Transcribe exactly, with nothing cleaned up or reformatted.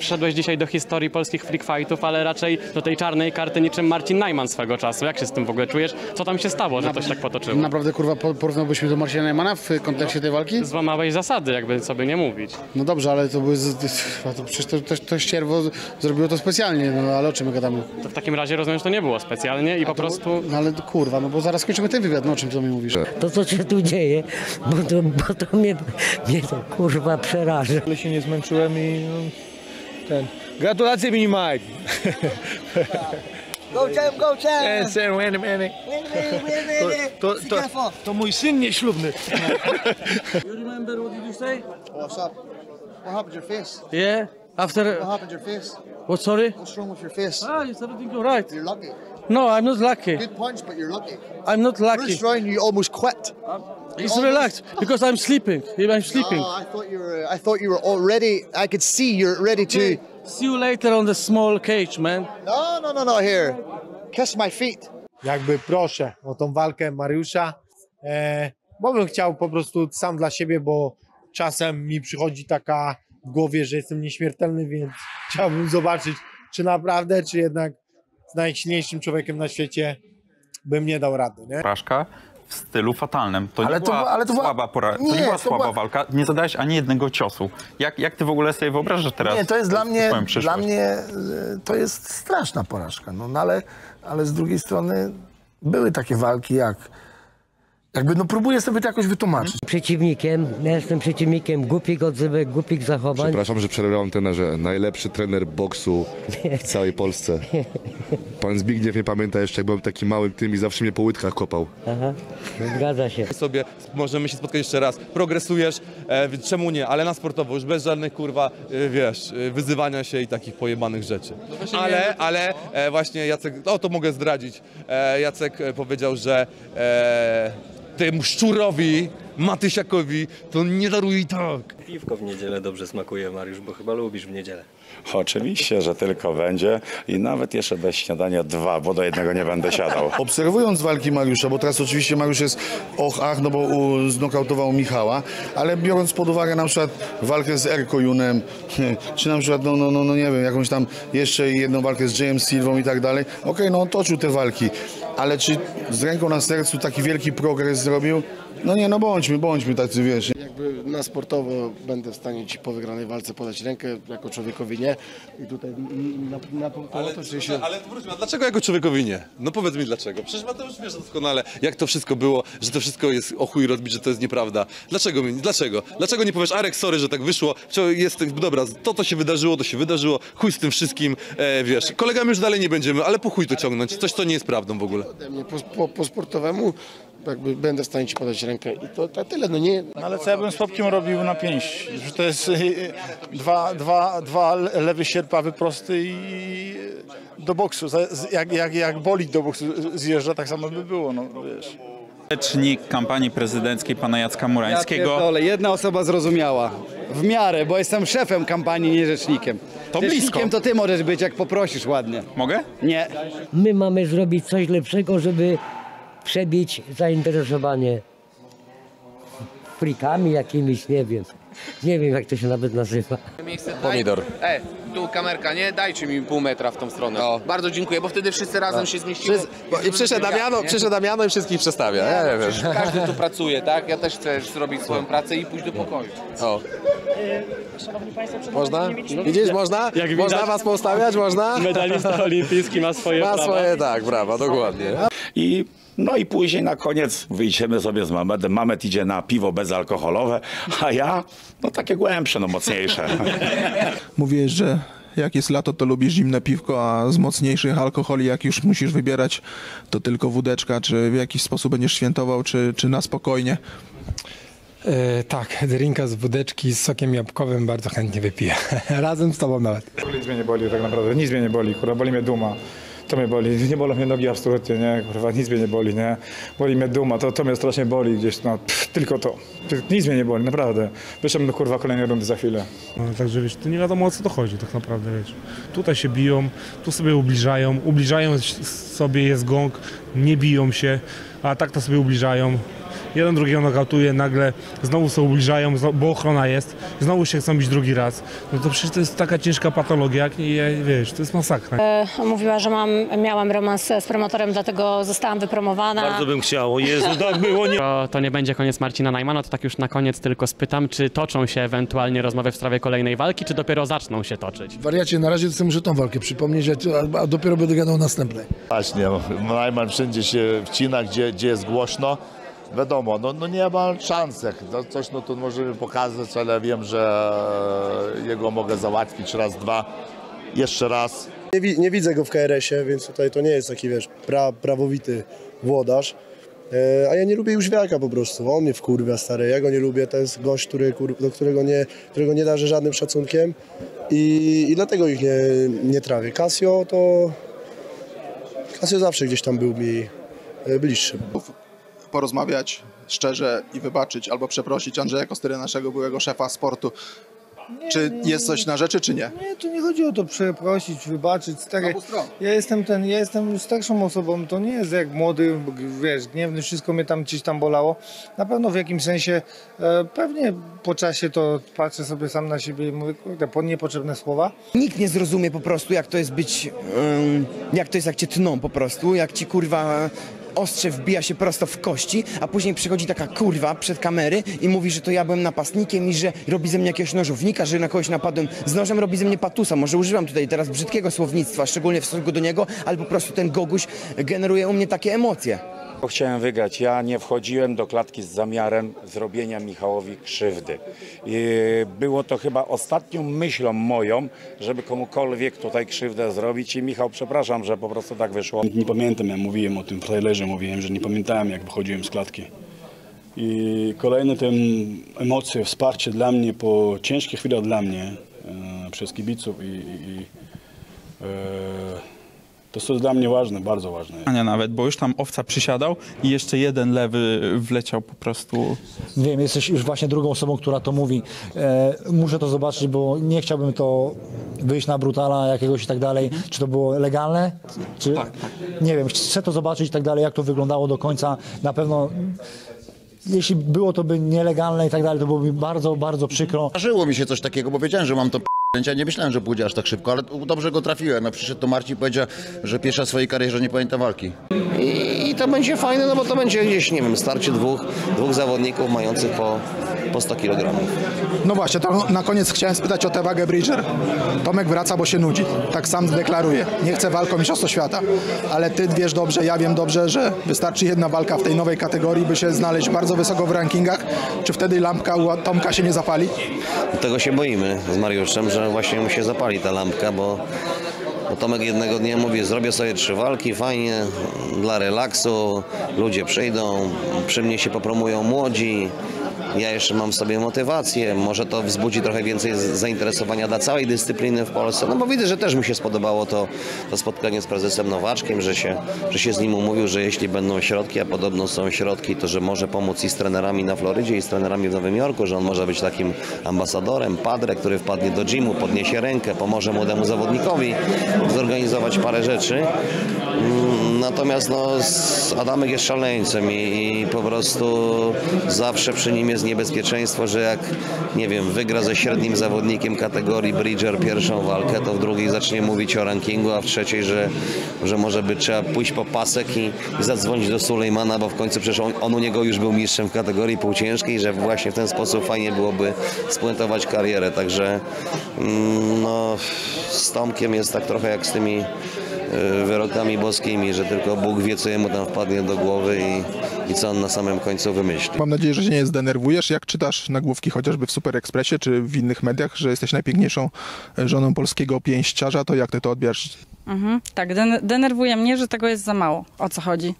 wszedłeś dzisiaj do historii polskich freak fightów, ale raczej do tej czarnej karty niczym Marcin Najman swego czasu. Jak się z tym w ogóle czujesz? Co tam się stało, że to się tak potoczyło? Naprawdę, kurwa, porównałbyśmy do Marcina Najmana w kontekście no, tej walki? Złamałeś zasady, jakby sobie nie mówić. No dobrze, ale to były... To, przecież to, to, to ścierwo zrobiło to specjalnie, no ale o czym my gadamy? To w takim razie rozumiem, że to nie było specjalnie i A po to, prostu... No ale kurwa, no bo zaraz kończymy ten wywiad, no o czym to mi mówisz? To co się tu dzieje, bo to, bo to mnie, mnie to kurwa przeraża. Ale się nie zmęczyłem i... Ten. Gratulacje mini Mike! Go champ, go champ! To, to, to, to mój syn nieślubny. You remember what did you say? What's up? What happened to your face? Yeah. After. What happened to your face? What? Sorry. What's wrong with your face? Ah, it's everything all right. You're lucky. No, I'm not lucky. Good points, but you're lucky. I'm not lucky. First round, you almost quit. I'm... It's almost... relaxed because I'm sleeping. I'm sleeping. No, I thought you were. I thought you were already. I could see you're ready okay. to. See you later on the small cage, man. No, no, no, no. Here, kiss my feet. Jakby proszę o tą walkę Mariusza, e, bo bym chciał po prostu sam dla siebie, bo czasem mi przychodzi taka w głowie, że jestem nieśmiertelny, więc chciałbym zobaczyć, czy naprawdę, czy jednak z najsilniejszym człowiekiem na świecie bym nie dał rady, nie? Porażka w stylu fatalnym. To ale nie to, była ale to słaba, była... Nie, to nie była to słaba była... walka, nie zadałeś ani jednego ciosu. Jak, jak ty w ogóle sobie wyobrażasz teraz? Nie, to jest dla mnie, dla mnie to jest straszna porażka, no, no ale, ale z drugiej strony były takie walki jak... Jakby no próbuję sobie to jakoś wytłumaczyć. Przeciwnikiem, ja jestem przeciwnikiem głupich odzywek, głupich zachowań. Przepraszam, że przerywałem trenerze. Najlepszy trener boksu w całej Polsce. Pan Zbigniew nie pamięta jeszcze, jak byłem taki małym tym i zawsze mnie po łydkach kopał. Aha, zgadza się. Sobie, możemy się spotkać jeszcze raz. Progresujesz, e, czemu nie, ale na sportowo, już bez żadnych kurwa, e, wiesz, wyzywania się i takich pojebanych rzeczy. Ale, ale e, właśnie Jacek, o to mogę zdradzić, e, Jacek powiedział, że... E, Temu szczurowi, Matysiakowi, to nie daruje tak. Piwko w niedzielę dobrze smakuje, Mariusz, bo chyba lubisz w niedzielę. Oczywiście, że tylko będzie i nawet jeszcze bez śniadania dwa, bo do jednego nie będę siadał. Obserwując walki Mariusza, bo teraz oczywiście Mariusz jest och, ach, no bo u, znokautował Michała, ale biorąc pod uwagę na przykład walkę z Erko Junem, czy na przykład, no, no, no, no nie wiem, jakąś tam jeszcze jedną walkę z James Silwą i tak dalej, okej, okay, no on toczył te walki, ale czy z ręką na sercu taki wielki progres zrobił? No nie, no bądźmy, bądźmy tacy, wiesz. Jakby na sportowo będę w stanie ci po wygranej walce podać rękę, jako człowiekowi nie. I tutaj na, na, na ale, to, czy się... ale wróćmy, a dlaczego jako człowiekowi nie? No powiedz mi dlaczego. Przecież Mateusz wiesz doskonale, jak to wszystko było, że to wszystko jest o chuj rozbić, że to jest nieprawda. Dlaczego mi, dlaczego? Dlaczego nie powiesz, Arek, sorry, że tak wyszło, jestem, dobra, to to się wydarzyło, to się wydarzyło, chuj z tym wszystkim, e, wiesz, kolegami już dalej nie będziemy, ale po chuj to ciągnąć, coś to nie jest prawdą w ogóle. Po, po, po sportowemu jakby będę w stanie ci podać rękę i to, to tyle, no nie... No ale co ja bym z popkiem robił na pięść? Że to jest dwa, dwa, dwa lewy sierpawy prosty i do boksu. Jak, jak, jak bolid do boksu zjeżdża, tak samo by było, no wiesz. Rzecznik kampanii prezydenckiej pana Jacka Murańskiego. Ja ale jedna osoba zrozumiała. W miarę, bo jestem szefem kampanii, nie rzecznikiem. To blisko. Rzecznikiem to ty możesz być, jak poprosisz ładnie. Mogę? Nie. My mamy zrobić coś lepszego, żeby... przebić zainteresowanie frikami jakimiś, nie wiem. Nie wiem, jak to się nawet nazywa. Pomidor. E, tu kamerka, nie? Dajcie mi pół metra w tą stronę. No. Bardzo dziękuję, bo wtedy wszyscy razem no. się zmieścimy. Wszyscy... I przyszedł Damiano, przyszedł Damiano i wszystkich przestawia. Ja, nie, wiesz. Każdy tu pracuje, tak? Ja też chcę zrobić swoją pracę i pójść do pokoju. O. Szanowni Państwo, można? Widzisz, można? Jak można widać, was postawiać? Można? Medalista olimpijski ma swoje prawa. Ma swoje, tak, brawa, dokładnie. I... No i później na koniec wyjdziemy sobie z Mamedem. Mamed idzie na piwo bezalkoholowe, a ja, no takie głębsze, no mocniejsze. Mówiłeś, że jak jest lato, to lubisz zimne piwko, a z mocniejszych alkoholi, jak już musisz wybierać, to tylko wódeczka. Czy w jakiś sposób będziesz świętował, czy, czy na spokojnie? Yy, tak, drinka z wódeczki z sokiem jabłkowym bardzo chętnie wypiję. Razem z tobą nawet. Nic mnie nie boli, tak naprawdę, nic mnie nie boli, kurwa, boli mnie duma. To mnie boli, nie bolą mnie nogi absolutnie, nie, kurwa, nic mnie nie boli, nie, boli mnie duma, to, to mnie strasznie boli gdzieś, no, pff, tylko to, nic mnie nie boli, naprawdę, wyszedłem do kurwa kolejnej rundy za chwilę. No, także wiesz, to nie wiadomo o co to chodzi tak naprawdę, wiesz, tutaj się biją, tu sobie ubliżają, ubliżają sobie, jest gong, nie biją się, a tak to sobie ubliżają. jeden drugiego nokautuje, nagle znowu się ubliżają, bo ochrona jest, znowu się chcą bić drugi raz. No to przecież to jest taka ciężka patologia, jak nie, wiesz, to jest masakra. E, mówiła, że mam, miałam romans z promotorem, dlatego zostałam wypromowana. Bardzo bym chciał, Jezu, tak było. Nie... To, to nie będzie koniec Marcina Najmana, to tak już na koniec tylko spytam, czy toczą się ewentualnie rozmowy w sprawie kolejnej walki, czy dopiero zaczną się toczyć? Wariacie, na razie chcę muszę tą walkę przypomnieć, a, a dopiero będę gadał następnej. Właśnie, Najman wszędzie się wcina, gdzie, gdzie jest głośno. Wiadomo, no, no nie ma szans, no coś no to możemy pokazać, ale wiem, że jego mogę załatwić raz, dwa, jeszcze raz. Nie, nie widzę go w K R S ie, więc tutaj to nie jest taki, wiesz, pra, prawowity włodarz. A ja nie lubię Juźwiaka po prostu, on mnie wkurwia, stary, ja go nie lubię, to jest gość, który, do którego nie, którego nie darzę żadnym szacunkiem i, i dlatego ich nie, nie trawię. Casio to... Casio zawsze gdzieś tam był mi bliższy. Porozmawiać szczerze i wybaczyć albo przeprosić Andrzeja Kostry, naszego byłego szefa sportu. Nie, czy nie, jest coś na rzeczy, czy nie? Nie, tu nie chodzi o to przeprosić, wybaczyć. Stary, ja jestem ten, ja jestem starszą osobą, to nie jest jak młody, wiesz, gniewny, wszystko mnie tam gdzieś tam bolało. Na pewno w jakimś sensie, e, pewnie po czasie to patrzę sobie sam na siebie i mówię, kurde, po niepotrzebne słowa. Nikt nie zrozumie po prostu, jak to jest być, um, jak to jest, jak cię tną po prostu, jak ci kurwa... Ostrze wbija się prosto w kości, a później przychodzi taka kurwa przed kamery i mówi, że to ja byłem napastnikiem i że robi ze mnie jakiegoś nożownika, że na kogoś napadłem z nożem, robi ze mnie patusa. Może używam tutaj teraz brzydkiego słownictwa, szczególnie w stosunku do niego, ale po prostu ten goguś generuje u mnie takie emocje. Chciałem wygrać. Ja nie wchodziłem do klatki z zamiarem zrobienia Michałowi krzywdy. I było to chyba ostatnią myślą moją, żeby komukolwiek tutaj krzywdę zrobić i Michał, przepraszam, że po prostu tak wyszło. Nie pamiętam, ja mówiłem o tym w trailerze, mówiłem, że nie pamiętałem, jak wychodziłem z klatki. I kolejne te emocje, wsparcie dla mnie po ciężkich chwilach dla mnie przez kibiców i... i, i e... To jest dla mnie ważne, bardzo ważne. A nie nawet, bo już tam owca przysiadał i jeszcze jeden lewy wleciał po prostu. Wiem, jesteś już właśnie drugą osobą, która to mówi. E, muszę to zobaczyć, bo nie chciałbym to wyjść na brutala jakiegoś i tak dalej. Czy to było legalne? Czy... Tak. Nie wiem, chcę to zobaczyć i tak dalej, jak to wyglądało do końca. Na pewno... Jeśli było to by nielegalne i tak dalej, to byłoby bardzo, bardzo przykro. Zdarzyło mi się coś takiego, bo wiedziałem, że mam to p***ęcia, nie myślałem, że pójdzie aż tak szybko, ale dobrze go trafiłem. No przyszedł to Marcin i powiedział, że pierwsza w swojej karierze nie pamięta walki. I, I to będzie fajne, no bo to będzie gdzieś, nie wiem, starcie dwóch, dwóch zawodników mających po, po sto kilogramów. No właśnie, to na koniec chciałem spytać o tę wagę Bridger. Tomek wraca, bo się nudzi. Tak sam deklaruje. Nie chce walką mistrzostwa świata, ale ty wiesz dobrze, ja wiem dobrze, że wystarczy jedna walka w tej nowej kategorii, by się znaleźć bardzo wysoko w rankingach, czy wtedy lampka u Tomka się nie zapali? Tego się boimy z Mariuszem, że właśnie mu się zapali ta lampka, bo, bo Tomek jednego dnia mówi, zrobię sobie trzy walki, fajnie, dla relaksu, ludzie przyjdą, przy mnie się popromują młodzi, ja jeszcze mam sobie motywację, może to wzbudzi trochę więcej zainteresowania dla całej dyscypliny w Polsce, no bo widzę, że też mu się spodobało to, to spotkanie z prezesem Nowaczkiem, że się, że się z nim umówił, że jeśli będą środki, a podobno są środki, to że może pomóc i z trenerami na Florydzie, i z trenerami w Nowym Jorku, że on może być takim ambasadorem, padre, który wpadnie do gymu, podniesie rękę, pomoże młodemu zawodnikowi zorganizować parę rzeczy. Natomiast no, Adamek jest szaleńcem i, i po prostu zawsze przy nim jest niebezpieczeństwo, że jak, nie wiem, wygra ze średnim zawodnikiem kategorii Bridger pierwszą walkę, to w drugiej zacznie mówić o rankingu, a w trzeciej, że, że może by trzeba pójść po pasek i, i zadzwonić do Sulejmana, bo w końcu przecież on, on u niego już był mistrzem w kategorii półciężkiej, że właśnie w ten sposób fajnie byłoby spuentować karierę. Także mm, no, z Tomkiem jest tak trochę jak z tymi wyrokami boskimi, że tylko Bóg wie, co jemu tam wpadnie do głowy i, i co on na samym końcu wymyśli. Mam nadzieję, że się nie zdenerwujesz. Jak czytasz nagłówki chociażby w Superekspresie czy w innych mediach, że jesteś najpiękniejszą żoną polskiego pięściarza, to jak ty to odbierasz? Mhm, tak, denerwuje mnie, że tego jest za mało. O co chodzi?